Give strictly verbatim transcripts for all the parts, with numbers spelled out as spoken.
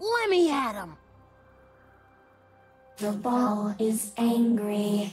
Let me at him! The ball is angry.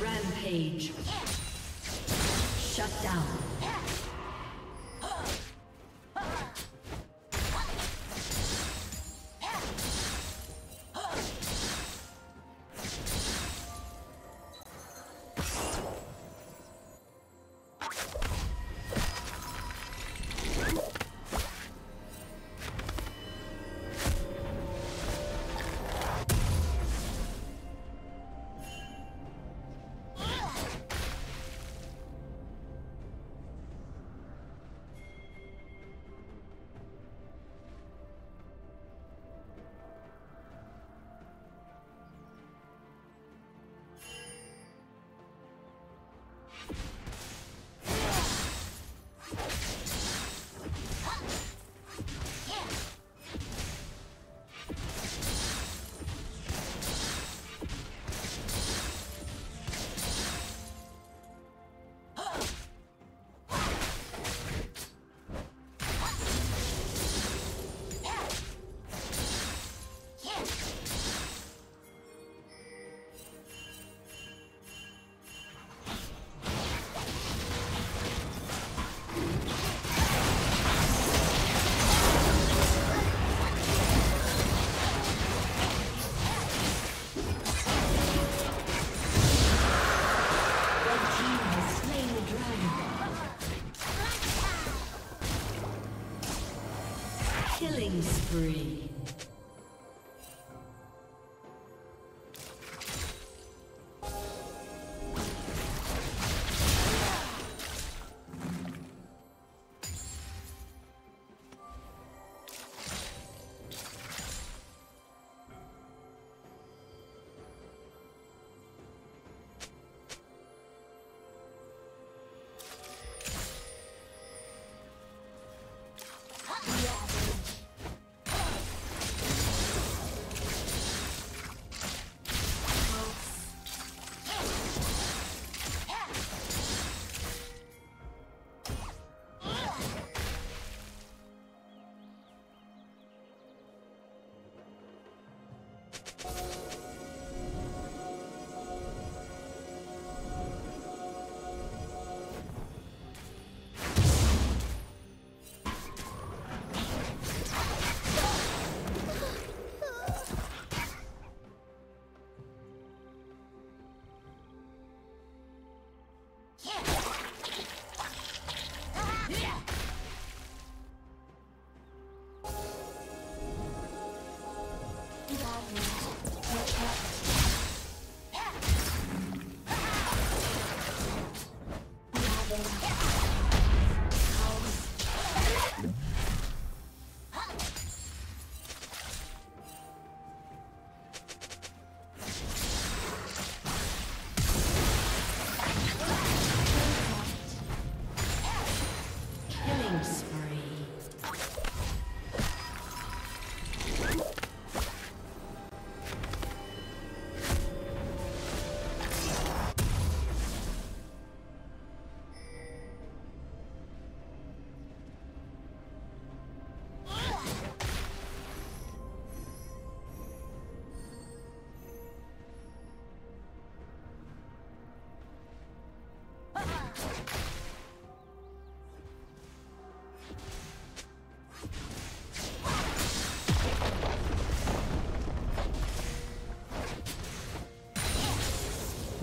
Rampage. Shut down.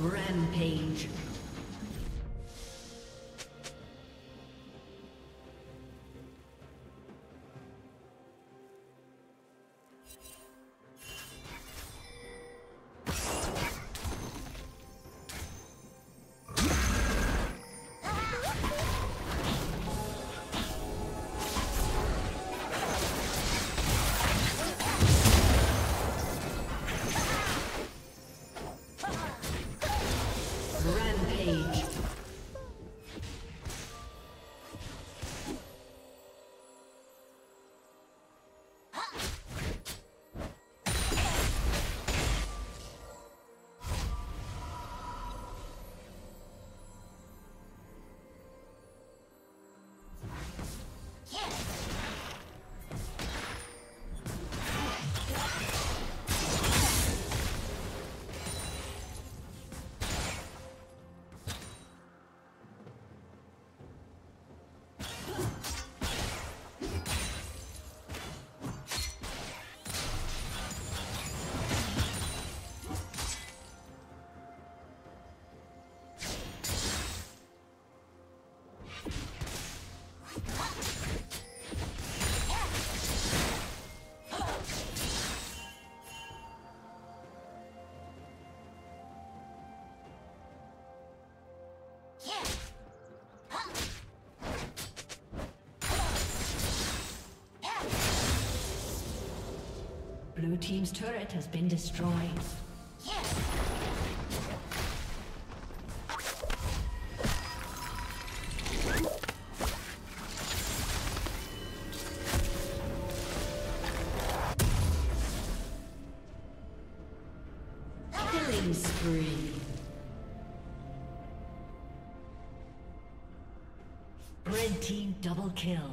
Rampage. Blue team's turret has been destroyed. Killing spree. Red team double kill.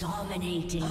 Dominating. Will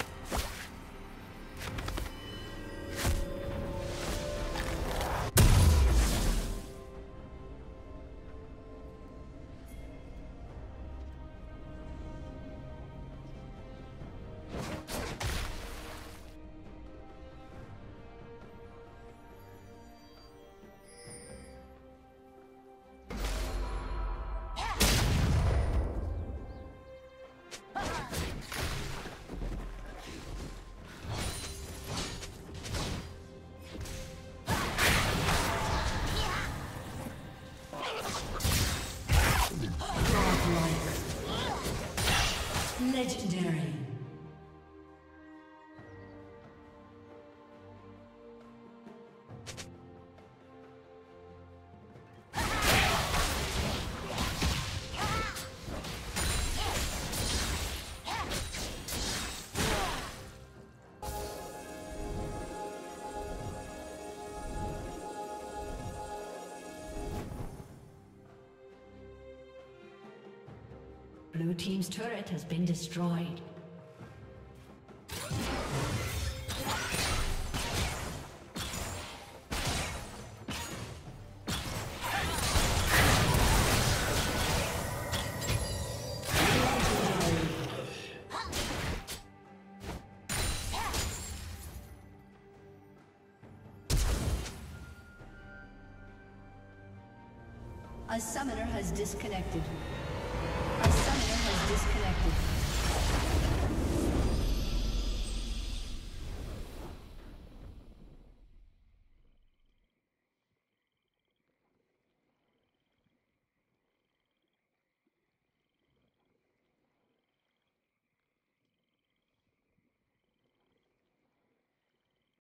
Blue team's turret has been destroyed. A summoner has disconnected. A summoner has disconnected.